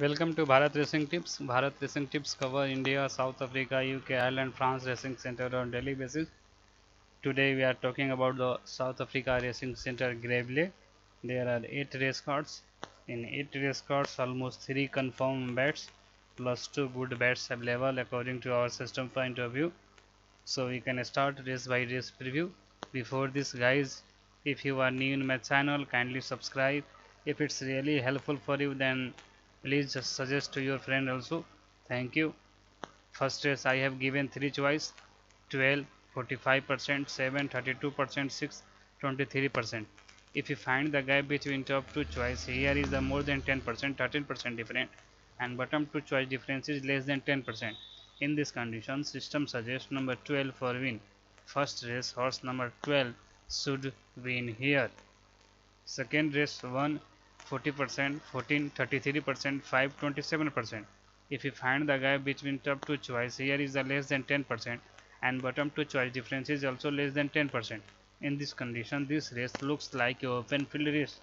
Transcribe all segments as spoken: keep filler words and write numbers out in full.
Welcome to Bharat racing tips. Bharat racing tips cover India, South Africa, UK, Ireland, France racing centre on daily basis. Today we are talking about the South Africa racing centre Greyville. There are eight race cards. In eight race cards almost three confirm bets plus two good bets available according to our system point of view. So we can start race by race preview. Before this guys, if you are new in my channel, kindly subscribe. If it's really helpful for you then please just suggest to your friend also, thank you। First race I have given three choice: twelve, forty-five percent, seven, thirty-two percent, six, twenty-three percent. If you find the gap between top two choice, here is the more than ten percent, thirteen percent difference, and bottom two choice difference is less than ten percent. In this condition, system suggests number twelve for win. First race, horse number twelve should win here. Second race, one forty percent, fourteen, thirty-three percent, five, twenty-seven percent. If you find the gap between top two choice, here is the less than ten percent and bottom two choice difference is also less than ten percent. In this condition, this race looks like a open field race.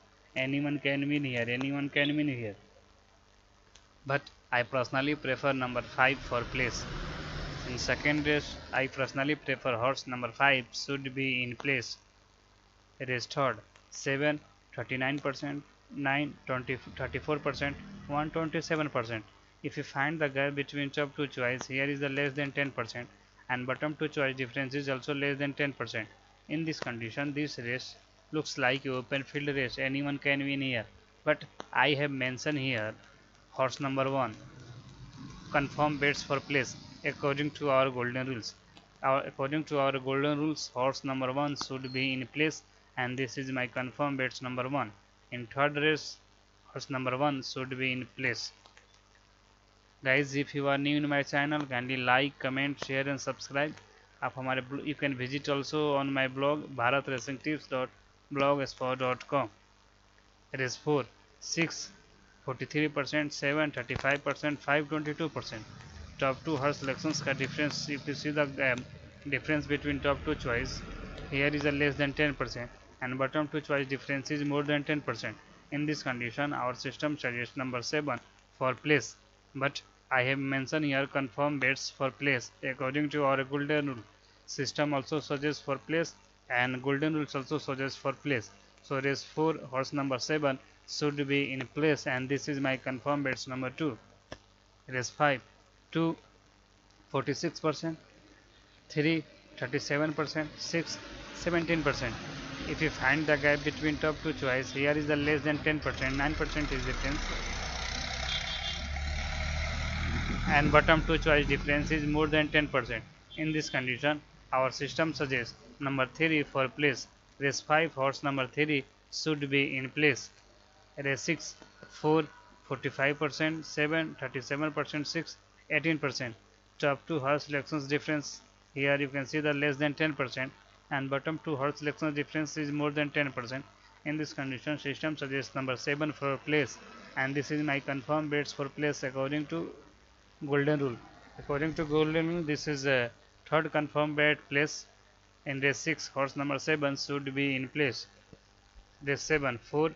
Anyone can win here, anyone can win here. But I personally prefer number five for place. In second race, I personally prefer horse number five should be in place. Race third, seven, thirty-nine percent, nine, twenty, thirty-four percent, one, twenty-seven percent. If you find the gap between top two choice, here is the less than ten percent and bottom two choice difference is also less than ten percent. In this condition, this race looks like a open field race. Anyone can win here. But I have mentioned here horse number one confirm bets for place according to our golden rules. Our, according to our golden rules, horse number one should be in place, and this is my confirm bets number one. In third race, horse number one should be in place. Guys, if you are new in my channel, kindly like, comment, share and subscribe. आप हमारे you can visit also on my blog bharat racing tips dot blogspot dot com. Race four, six, forty-three percent, seven, thirty-five percent, five, twenty-two percent. Top two horse selections का difference, if you see the uh, difference between top two choice, here is a less than ten percent. And bottom two choice difference is more than ten percent. In this condition, our system suggests number seven for place. But I have mentioned here confirm bets for place according to our golden rule. System also suggests for place and golden rules also suggests for place. So race four, horse number seven should be in place, and this is my confirm bets number two. Race five, two, forty-six percent, three, thirty-seven percent, six, seventeen percent. If you find the gap between top two choice, here is the less than ten percent, nine percent is difference, and bottom two choice difference is more than ten percent. In this condition, our system suggests number three for place. Race five, horse number three should be in place. Race six, four, forty-five percent, seven, thirty-seven percent, six, eighteen percent. Top two horse selections difference, here you can see the less than ten percent. And bottom two horse selection difference is more than ten percent. In this condition, system suggests number seven for place, and this is my confirmed bets for place according to golden rule. According to golden rule, this is a third confirmed bet place. In race six, horse number seven should be in place. Race seven, four,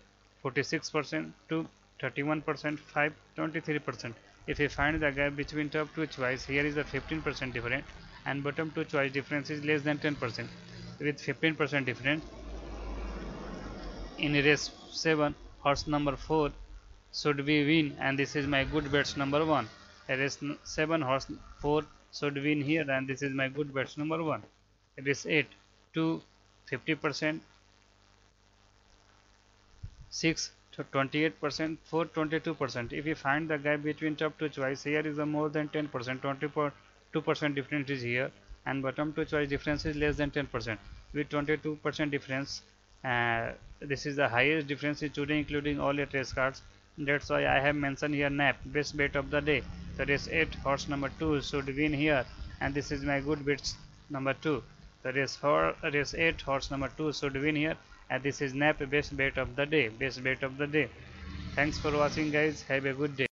forty-six percent, two, thirty-one percent, five, twenty-three percent. If you find the gap between top two choice, here is a fifteen percent difference, and bottom two choice difference is less than ten percent. With fifteen percent difference, in race seven, horse number four should be win, and this is my good bets number one. Race seven, horse four should win here, and this is my good bets number one. Race eight, two, fifty percent, six, twenty-eight percent, four, twenty-two percent. If you find the gap between top two choice, here is a more than ten percent, twenty-two percent difference is here, and bottom two choice difference is less than ten percent. With twenty-two percent difference, uh, this is the highest difference in today including all eight race cards. That's why I have mentioned here nap best bet of the day. So race eight, horse number two should win here, and this is my good bets number two. So race four, race eight, horse number two should win here, and this is nap best bet of the day. Best bet of the day. Thanks for watching guys. Have a good day.